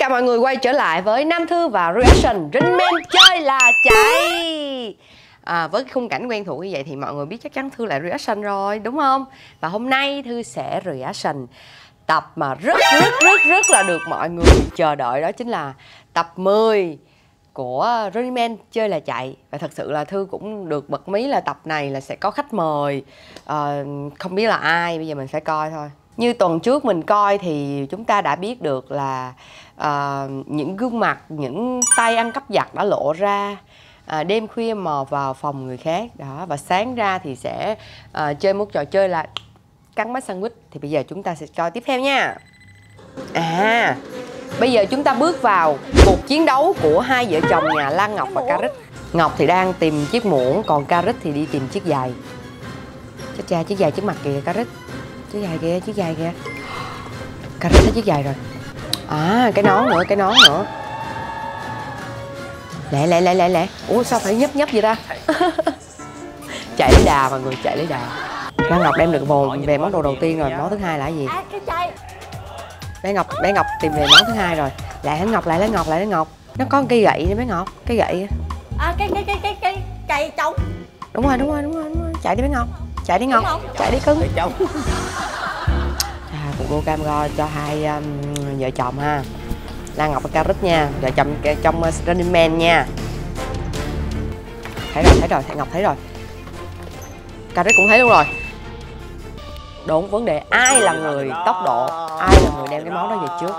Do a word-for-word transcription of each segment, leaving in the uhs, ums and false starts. cả mọi người quay trở lại với Nam Thư và reaction Running Man Chơi Là Chạy. À, với khung cảnh quen thuộc như vậy thì mọi người biết chắc chắn Thư lại reaction rồi, đúng không? Và hôm nay Thư sẽ reaction tập mà rất rất rất rất là được mọi người chờ đợi, đó chính là tập mười của Running Man Chơi Là Chạy. Và thật sự là Thư cũng được bật mí là tập này là sẽ có khách mời, à, không biết là ai, bây giờ mình phải coi thôi. Như tuần trước mình coi thì chúng ta đã biết được là uh, những gương mặt, những tay ăn cắp giặt đã lộ ra, uh, đêm khuya mò vào phòng người khác đó, và sáng ra thì sẽ uh, chơi một trò chơi là cắn bánh sandwich. Thì bây giờ chúng ta sẽ coi tiếp theo nha. À, bây giờ chúng ta bước vào cuộc chiến đấu của hai vợ chồng nhà Lan Ngọc và Karit. Ngọc thì đang tìm chiếc muỗng, còn Karit thì đi tìm chiếc giày. Chết cha, chiếc giày trước mặt kìa Karit. Chiếc giày kìa, chiếc giày kìa. Karit thấy chiếc giày rồi. À, cái nón nữa, cái nón nữa. Lẹ, lẹ, lẹ, lẹ, lẹ. Ủa sao phải nhấp nhấp vậy ta? Chạy lấy đà mọi người, chạy lấy đà. Lan Ngọc đem được bồ về món đồ đầu tiên rồi, món thứ hai là cái gì? Bé Ngọc, bé Ngọc tìm về món thứ hai rồi. Lại lấy Ngọc, lại lấy Ngọc, lại lấy Ngọc. Nó có cây gậy nè bé Ngọc, cây gậy. À, cái cái cái cái cái cây trống. Đúng rồi, đúng rồi, đúng rồi, đúng rồi. Chạy đi bé Ngọc. Chạy đi Ngọc, chạy đi cưng. À, cuộc đua cam go cho hai um, vợ chồng ha, Lan Ngọc và Karit nha, vợ chồng trong uh, Running Man nha. Thấy rồi, thấy rồi, thấy Ngọc thấy rồi, Karit cũng thấy luôn rồi. Đúng vấn đề ai là người tốc độ, ai là người đem cái món đó về trước.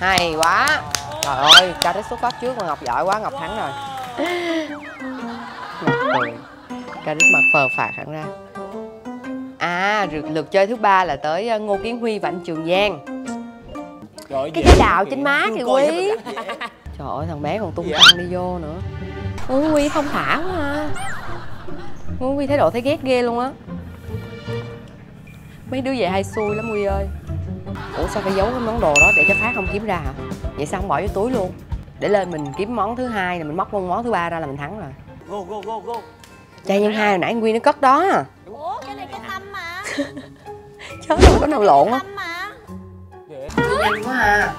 Hay quá, trời ơi, Karit xuất phát trước mà Ngọc giỏi quá, Ngọc thắng rồi. Ngọc cười. Karit mặt phờ phạt hẳn ra. À, lượt chơi thứ ba là tới Ngô Kiến Huy và anh Trường Giang. Cái cái đạo trên má kìa Huy. Trời ơi, thằng bé còn tung tăng đi vô nữa. Ngô Huy không thả quá ha. Ngô Huy thái độ thấy ghét ghê luôn á. Mấy đứa về hay xui lắm Huy ơi. Ủa sao phải giấu cái món đồ đó để cho Phát không kiếm ra hả? Vậy sao không bỏ vô túi luôn? Để lên mình kiếm món thứ hai, rồi mình móc món thứ ba ra là mình thắng rồi. Go go go go. Chai nhân hai hồi nãy Nguyên nó cất đó. Ủa cái này cái tâm mà. Chớ đâu có nào lộn á. Nhanh quá à.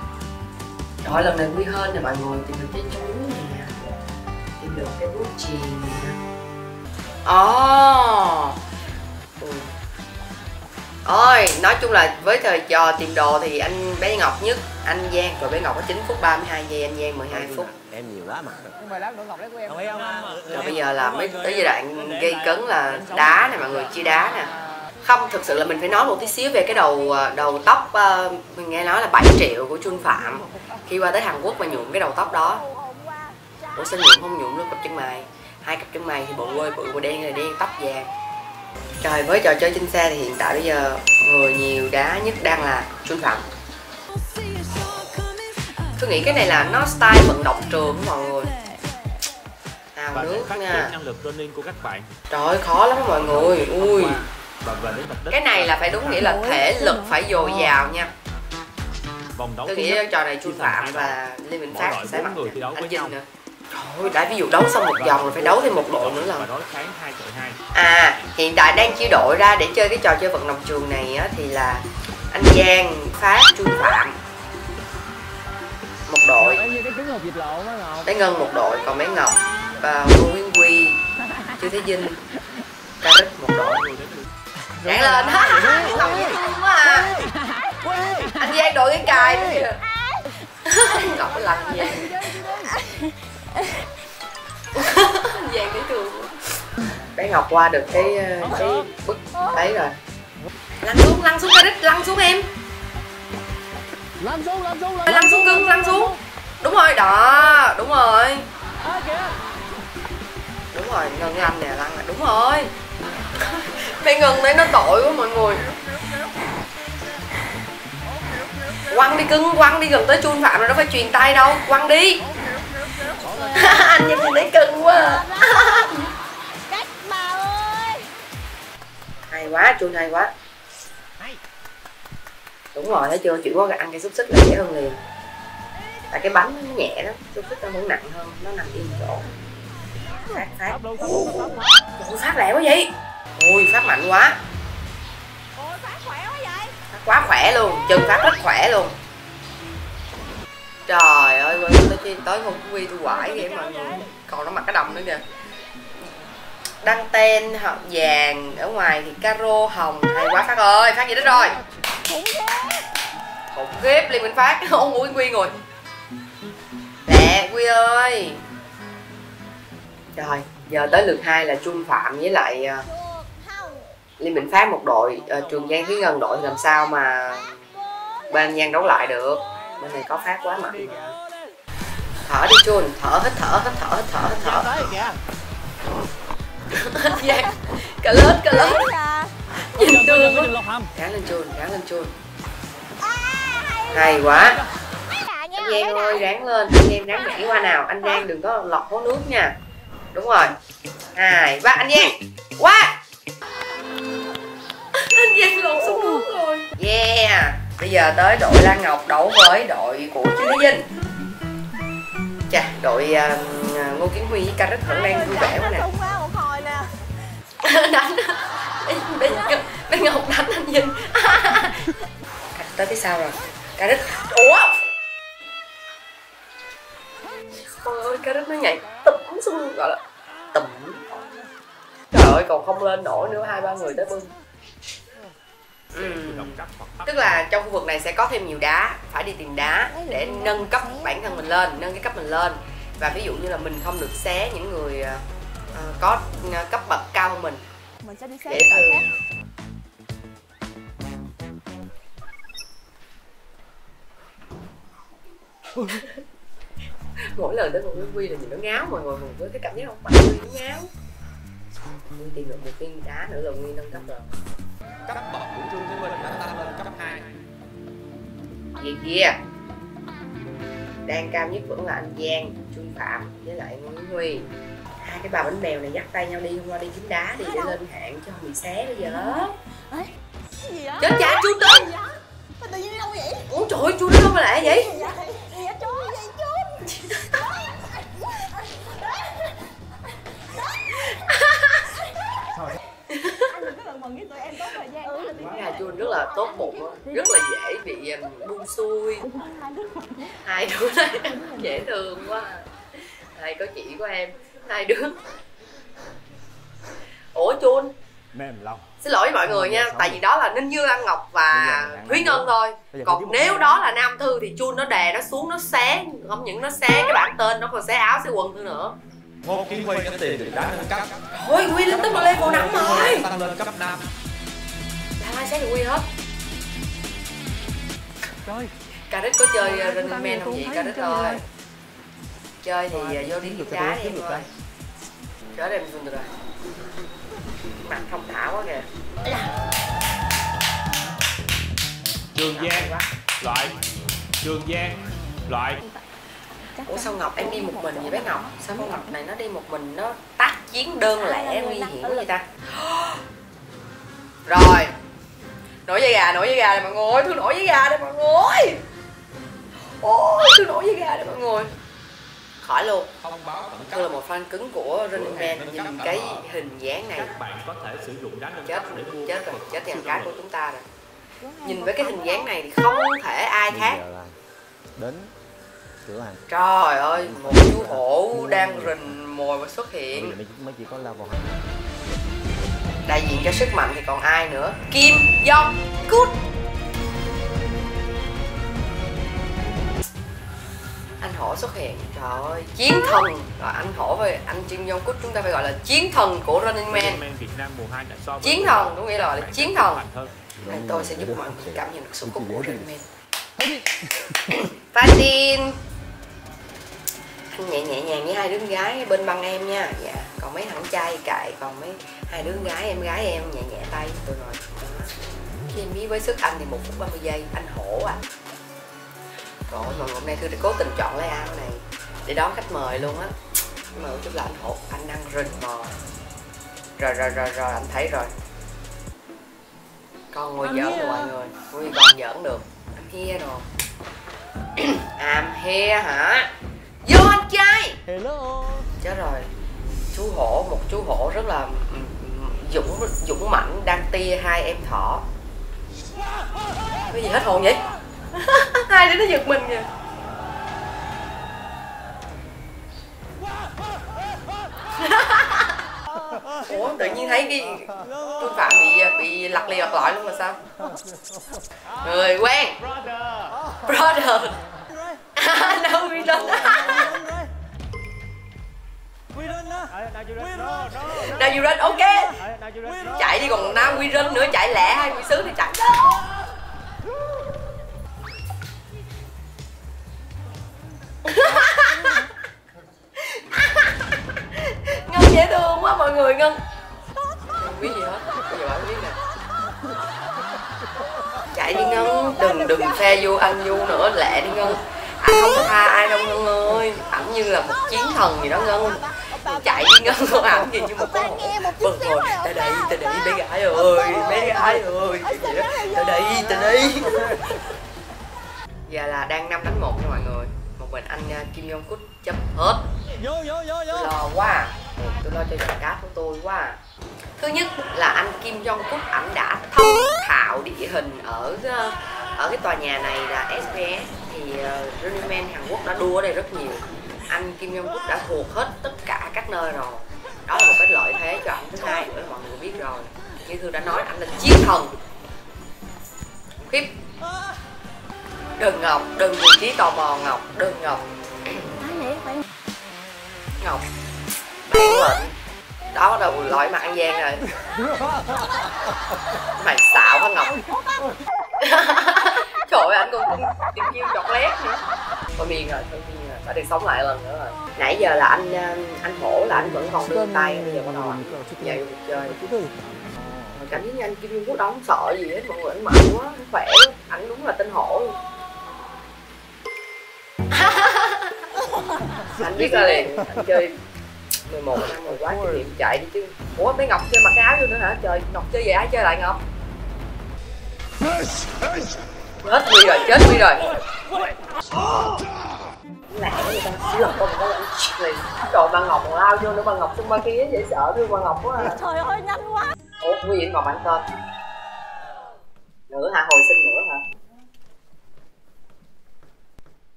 Trời, lần này Quy hơn nè mọi người, tìm được cái chú nè, tìm được cái bút chì nè. Ồ. Ôi, nói chung là với thời trò tìm đồ thì anh bé Ngọc nhất, anh Giang. Rồi bé Ngọc có chín phút ba mươi hai giây, anh Giang mười hai phút. Em nhiều lắm mà. mười lắm, Ngọc lấy của em. Rồi bây giờ là mới tới giai đoạn gây cấn là đá này mọi người, chia đá nè. Không, thực sự là mình phải nói một tí xíu về cái đầu đầu tóc, mình nghe nói là bảy triệu của Xuân Phạm. Khi qua tới Hàn Quốc mà nhuộm cái đầu tóc đó. Ủa sao nhuộm không nhuộm luôn cặp chân mày. Hai cặp chân mày thì bộ quê bự, bộ đen là đen, tóc vàng. Trời, với trò chơi trên xe thì hiện tại bây giờ người nhiều đá nhất đang là Xuân Phạm. Tôi nghĩ cái này là nó style vận động trường mọi người. Nào nước nha. Trời ơi, khó lắm mọi người. Ui. Cái này là phải đúng nghĩa là thể lực phải dồi dào nha. Tôi nghĩ trò này Xuân Phạm và Lê Minh Phát sẽ mặc anh Vinh nữa. Trời ơi, ví dụ đấu xong một vòng rồi phải đấu thêm một đội nữa lần. À, hiện tại đang chia đội ra để chơi cái trò chơi vận động trường này á, thì là anh Giang, Phát, Xuân Phạm một đội, bé Ngân một đội, còn bé Ngọc và Ngô Kiến Huy, Trương Thế Vinh, Karit một đội. Chạy lên, Ngọc dễ thương quá à. Anh Giang đội cái cài nữa kìa. Ngọc có lạnh vậy. Anh Giang dễ thương quá. Bé Ngọc qua được cái cái bức đấy rồi. Lăn xuống, lăn xuống Karit, lăn xuống em. Lăn xuống, lăn xuống, lăn xuống cưng, lăn xuống. Đúng rồi, đó, đúng rồi. Đúng rồi, Ngân anh nè, lăn nè, đúng rồi. Mày Ngân đấy nó tội quá mọi người. Quăng đi cưng, quăng đi, gần tới Xuân Phạm rồi, nó phải truyền tay đâu, quăng đi. Anh nhìn thấy cưng quá. Cách bà ơi. Hay quá, Xuân hay quá. Đúng rồi, thấy chưa, chỉ có ăn cái xúc xích là dễ hơn liền. Tại cái bánh nó nhẹ đó, xúc xích nó vẫn nặng hơn, nó nằm yên chỗ. Phát, Phát. Ủa, Phát lẹ quá vậy. Ui, Phát mạnh quá. Ôi, Phát khỏe quá vậy. Phát quá khỏe luôn, chân Phát rất khỏe luôn. Trời ơi, quên tới tới Ngô Kiến Huy tôi quải vậy mọi người. Còn nó mặc cái đầm nữa kìa. Đăng ten vàng, ở ngoài thì caro hồng. Hay quá Phát ơi, Phát gì đó rồi. Khủng khiếp, Lê Minh Phát, ôm Ngô Kiến Huy rồi. Nè, Huy ơi. Rồi, giờ tới lượt hai là Xuân Phạm với lại Lê Minh Phát một đội, Trường Giang Thúy Ngân đội, làm sao mà ban Giang đấu lại được. Bên này có Phát quá mạnh. Thở đi Xuân, thở hít thở hít thở hít thở hít thở. Giang, cả lết cả lết. Nhìn tương quá. Gã lên Xuân, gã lên Xuân. Hay quá. Anh Giang ơi, ráng lên, anh Giang ráng nhảy qua nào, anh Giang đừng có lọt hố nước nha. Đúng rồi. Hai, ba, anh Giang. Quá. Anh Giang lộn xuống nước rồi. Yeah. Bây giờ tới đội Lan Ngọc đấu với đội của Trương Thế Vinh. Chà, đội uh, Ngô Kiến Huy với Karit vẫn đang vui vẻ quá nè. Đánh Bé Ngọc đánh anh Vinh. Tới phía sau rồi Karit. Ủa trời ơi, Karit nó nhảy tụm xuống, gọi là tụm. Trời ơi, còn không lên nổi nữa, hai ba người tới bưng. Ừ. Tức là trong khu vực này sẽ có thêm nhiều đá, phải đi tìm đá để nâng cấp bản thân mình lên, nâng cái cấp mình lên. Và ví dụ như là mình không được xé những người uh, có cấp bậc cao hơn mình. Mình sẽ đi xé để từ... Mỗi lần tới một cái Quy là nhìn nó ngáo mọi người, với cái cảm giác không phải Quy nó ngáo. Nguyên tìm được một viên đá nữa là Nguyên nâng cấp rồi. Cấp bậc của Trương Thế Vinh đã tăng lên cấp hai. Gì kia? Đang cao nhất vẫn là anh Giang, Xuân Phạm với lại Ngô Kiến Huy. Hai cái bà bánh bèo này dắt tay nhau đi, hôm qua đi kiếm đá đi để lên hạng cho bị xé bây giờ. Chết cha chú Tinh. Mà tự nhiên đi đâu vậy? Ủa trời ơi, chú nó đâu mà lẹ vậy? Chuông rất là tốt bụng, rất là dễ bị buông xuôi. Hai đứa này dễ thương quá. Thầy có chị của em, hai đứa. Ủa Chuông, xin lỗi với mọi người nha, tại vì đó là Ninh Như, Lan Ngọc và Thúy Ngân thôi. Còn nếu đó là Nam Thư thì Chuông nó đè nó xuống, nó xé, không những nó xé cái bản tên, nó còn xé áo, xé quần nữa. Ngô Kiến Huy đã tìm được đá nâng cấp. Thôi Huy lên tới level năm rồi. Tăng lên cấp năm. Ai xét được Huy hết. Trời. Karit có chơi uh, Running Man không vậy Karit ơi? Chơi thì uh, vô đi kiếm đá đi em ơi. Trở đây mình xuống được rồi. Mặt thông thả quá kìa. Trường Giang loại. Trường Giang loại. Ủa sao Ngọc em đi một mình vậy bé Ngọc? Sao bé Ngọc này nó đi một mình, nó tác chiến đơn lẻ nguy hiểm quá vậy ta? Rồi. Nổi da gà, nổi da gà này mọi người, tôi nổi da gà này mọi người. Ôi, tôi nổi da gà này mọi người. Khỏi luôn. Tôi là một fan cứng của Running Man, nhìn cái hình dáng này. Các bạn có thể sử dụng đá nâng cấp để mua. Chết rồi, chết cái cái của chúng ta rồi. Nhìn với cái hình dáng này thì không thể ai khác. Đến cửa hàng. Trời ơi, một chú hổ đang rình mồi và xuất hiện. Mới chỉ có level hai. Đại diện cho sức mạnh thì còn ai nữa? Kim Jong Kook. Anh hổ xuất hiện. Trời ơi, chiến thần. Rồi anh hổ với anh Kim Jong Kook chúng ta phải gọi là chiến thần của Running Man. Chiến thần, đúng nghĩa là, là chiến thần. Anh tôi sẽ giúp mọi người cảm nhận được sức hút của Running Man. Fatin. Nhẹ nhẹ nhàng với hai đứa gái bên băng em nha. Dạ. Còn mấy thằng trai cậy, còn mấy hai đứa gái em gái em nhẹ nhẹ tay tôi rồi. Khi em biết với sức anh thì một phút ba mươi giây anh hổ à. Trời ơi, mà hôm nay Thư đã cố tình chọn lấy ao này để đón khách mời luôn á. Nhưng mà chút là anh hổ, anh đang rình mò. Rồi rồi rồi rồi anh thấy rồi. Con ngồi giỡn được mọi người, Huy còn giỡn được. I'm here rồi. I'm here hả? Vô anh trai. Hello. Chết rồi. Chú hổ, một chú hổ rất là dũng dũng mãnh đang tia hai em thỏ. Cái gì hết hồn vậy? Hai đứa nó giật mình kìa. Ủa tự nhiên thấy cái Xuân Phạm bị bị lật lì lật lọi luôn mà sao? Người quen. Brother. I know we don't know. Now you run, ok. Chạy đi còn Nam we run nữa, chạy lẹ hay we sứ thì chạy đó. Ngân dễ thương quá mọi người. Ngân không biết gì hết, bây giờ bạn biết nè. Chạy đi Ngân, đừng đừng phe vô ăn vô nữa, lẹ đi Ngân. Anh không có tha ai đâu Ngân ơi, ảnh như là một chiến thần gì đó Ngân. Chạy đi Ngân, không ảnh gì như một con hổ. Vâng rồi, tới đây, tới đây bé gái ơi, bé gái ơi, tới đây, tới đây. Giờ là đang năm đánh một nha mọi người. Mình anh Kim Jong Kook chấp hết. Vô, vô, vô, vô. Lo quá à. Tôi lo cho giọng cá của tôi quá à. Thứ nhất là anh Kim Jong Kook ảnh đã thông thạo địa hình ở ở cái tòa nhà này là ét bê ét. Thì uh, Running Man Hàn Quốc đã đua ở đây rất nhiều. Anh Kim Jong Kook đã thuộc hết tất cả các nơi rồi. Đó là một cái lợi thế cho ảnh. Thứ hai nữa mọi người biết rồi, như Thư đã nói, ảnh là chiến thần. Khiếp. Đừng Ngọc, đừng vị trí tò mò Ngọc, đừng Ngọc. Ngọc bán mệnh. Đó bắt đầu loại mặt ăn gian rồi. Mày xạo hả Ngọc? Trời ơi, anh còn tìm kêu chọc lét nữa. Thôi miền rồi, thôi miền rồi, phải được sống lại lần nữa rồi. Nãy giờ là anh anh hổ là anh vẫn còn đưa tay, bây giờ bắt đầu anh dạy cuộc chơi. Cảm giác như anh Kim Jong Kook đó không sợ gì hết mọi người, anh mạnh quá, anh khỏe, anh đúng là tên hổ luôn. Anh biết ra liền, anh chơi mười một năm rồi quá kinh nghiệm chạy đi chứ. Ủa bé Ngọc chơi mặc cái áo luôn nữa hả? Trời, Ngọc chơi vậy ai chơi lại Ngọc? Hết quy rồi, chết quy rồi. Lẹ người ta lật con người ta liền. Trời bà Ngọc còn lao vô nữa, bà Ngọc xung ba kia dễ sợ thương bà Ngọc quá à. Trời ơi nhanh quá. Ủa quý vị còn bạn tên nữa hả? Hồi sinh nữa hả?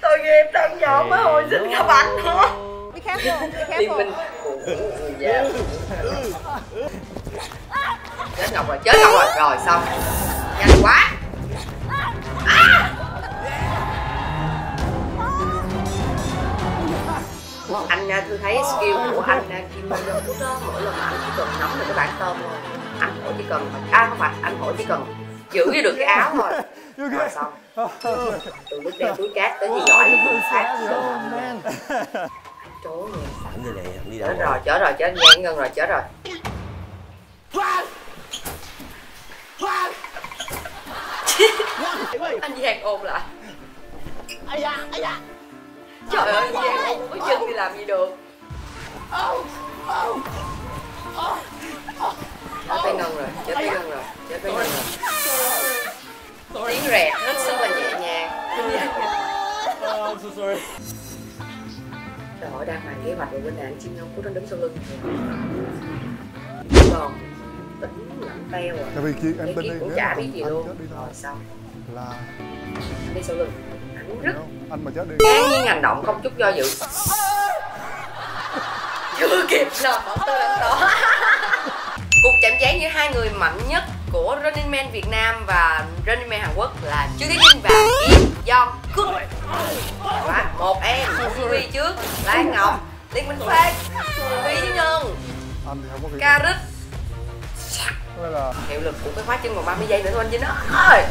Tôi nghiệp đang nhỏ mới hồi sinh các bạn nữa. Đi khác luôn, đi khác luôn. Chết Ngọc rồi, chết Ngọc rồi, rồi xong. Nhanh quá. À! Anh Thư thấy skill của anh Kim Jong Kook đó, mỗi lần mà anh chỉ cần nắm được cái bảng tôm thôi, anh hổ chỉ cần à không phải anh hổ chỉ cần giữ được cái áo thôi rồi xong. Từ lúc đem túi cát tới gì giỏi thì phát rồi. Trốn rồi, đi đâu rồi, chết rồi, chết ngang Ngân rồi, chết rồi. Anh Giang ôm lại. Ây da, ây da. Trời ơi, anh Giang ôm có chân thì làm gì được. Chết tay Ngân rồi, chết tay Ngân rồi, chết tay Ngân rồi. Tiếng rẹt hết sức là nhẹ nhàng. Trời ơi, đang bàn kế hoạch rồi bên này anh Kim Jong Kook đang đứng sau lưng. Còn tỉnh lặng teo rồi. Cái kia cũng chả biết gì luôn. Rồi xong. Đi sau lưng. Rất anh mà chết đi. Ngang nhiên hành động không chút do dự. Chưa kịp làm bọn tôi làm đó. Cuộc chạm trán giữa hai người mạnh nhất của Running Man Việt Nam và Running Man Hàn Quốc là Trương Thế Vinh và Kim Jong Kook. Và một em Huy trước, Lan Ngọc, Lê Minh Phát, Thúy Ngân, Karit. Hiệu lực của cái khóa chân còn ba mươi giây nữa thôi anh Vinh ơi.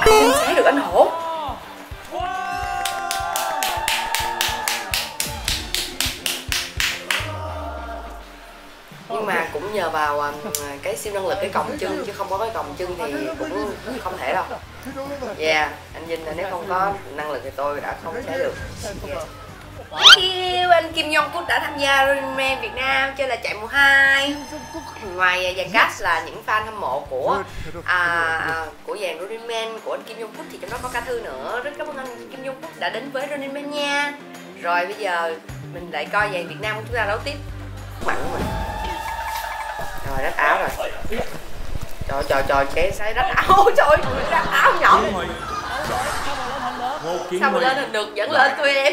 Anh Vinh sẽ được anh hổ. Nhưng mà cũng nhờ vào cái siêu năng lực cái còng chân, chứ không có cái còng chân thì cũng không thể đâu. Yeah, anh Vinh nếu không có năng lực thì tôi đã không thể được. Yeah. Yêu, anh Kim Jong Kook đã tham gia Running Man Việt Nam Chơi Là Chạy mùa hai. Ngoài dàn cast là những fan hâm mộ của à, của dàn Running Man của anh Kim Jong Kook thì trong đó có cả Thư nữa. Rất cảm ơn anh Kim Jong Kook đã đến với Running Man nha. Rồi bây giờ mình lại coi dàn Việt Nam của chúng ta đấu tiếp. Mạnh quá. Rồi rách áo rồi. Trời trời trời, cái sái rách áo, trời rách áo nhỏ. Sao mà lên được, vẫn lên tụi em.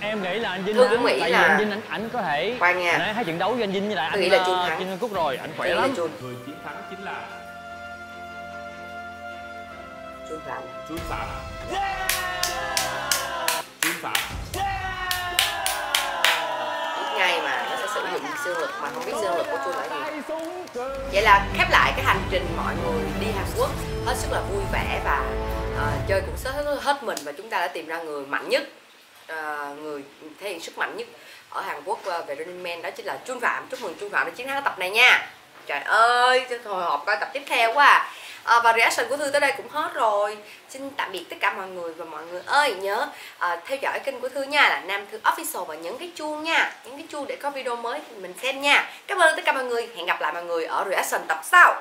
Em nghĩ là anh Vinh, tôi cũng nghĩ là anh Vinh, anh ảnh có thể khoan nha, anh thấy chiến đấu với anh Vinh như là anh nghĩ là chung thắng Kim Jong Kook rồi, anh khỏe lắm. Người chiến thắng chính là Xuân Phạm. Xuân Phạm. Xuân Phạm. Biết ngay mà nó sẽ sử dụng xương lực mà không biết xương lực của Xuân là gì. Vậy là khép lại cái hành trình mọi người đi Hàn Quốc hết sức là vui vẻ và uh, chơi cũng hết mình, và chúng ta đã tìm ra người mạnh nhất. À, người thể hiện sức mạnh nhất ở Hàn Quốc về Running Man đó chính là Xuân Phạm. Chúc mừng Xuân Phạm đã chiến thắng tập này nha. Trời ơi, hồi hộp coi tập tiếp theo quá à. À, và reaction của Thư tới đây cũng hết rồi. Xin tạm biệt tất cả mọi người, và mọi người ơi nhớ à, theo dõi kênh của Thư nha, là Nam Thư Official, và nhấn cái chuông nha, nhấn cái chuông để có video mới mình xem nha. Cảm ơn tất cả mọi người, hẹn gặp lại mọi người ở reaction tập sau.